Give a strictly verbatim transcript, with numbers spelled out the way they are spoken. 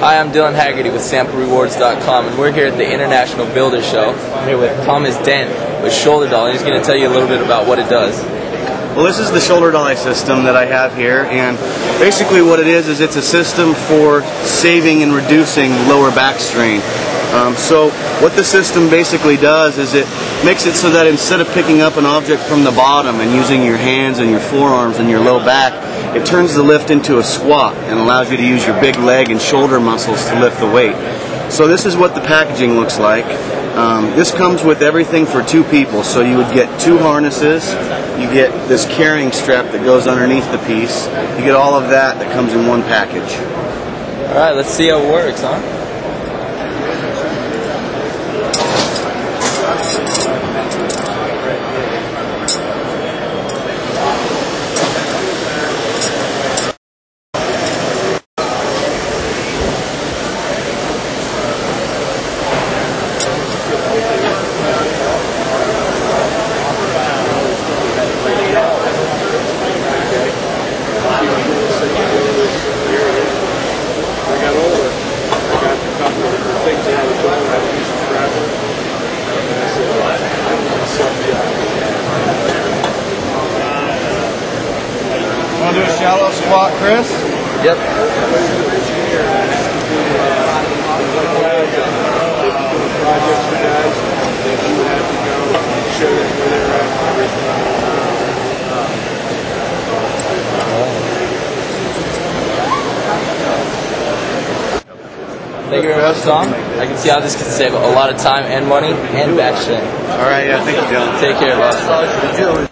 Hi, I'm Dylan Haggerty with Sample Rewards dot com, and we're here at the International Builder Show. I'm here with Thomas Dent with Shoulder Dolly. He's going to tell you a little bit about what it does. Well, this is the Shoulder Dolly system that I have here, and basically what it is is it's a system for saving and reducing lower back strain. Um, so what the system basically does is it makes it so that instead of picking up an object from the bottom and using your hands and your forearms and your low back, it turns the lift into a squat and allows you to use your big leg and shoulder muscles to lift the weight. So this is what the packaging looks like. Um, this comes with everything for two people, so you would get two harnesses, you get this carrying strap that goes underneath the piece, you get all of that that comes in one package. Alright, let's see how it works, huh? Want to do a shallow squat, Chris? Yep. Thank you very much, Tom. I can see how this can save a lot of time and money and back strain. All right, yeah, thank you, Dylan. Take care, love.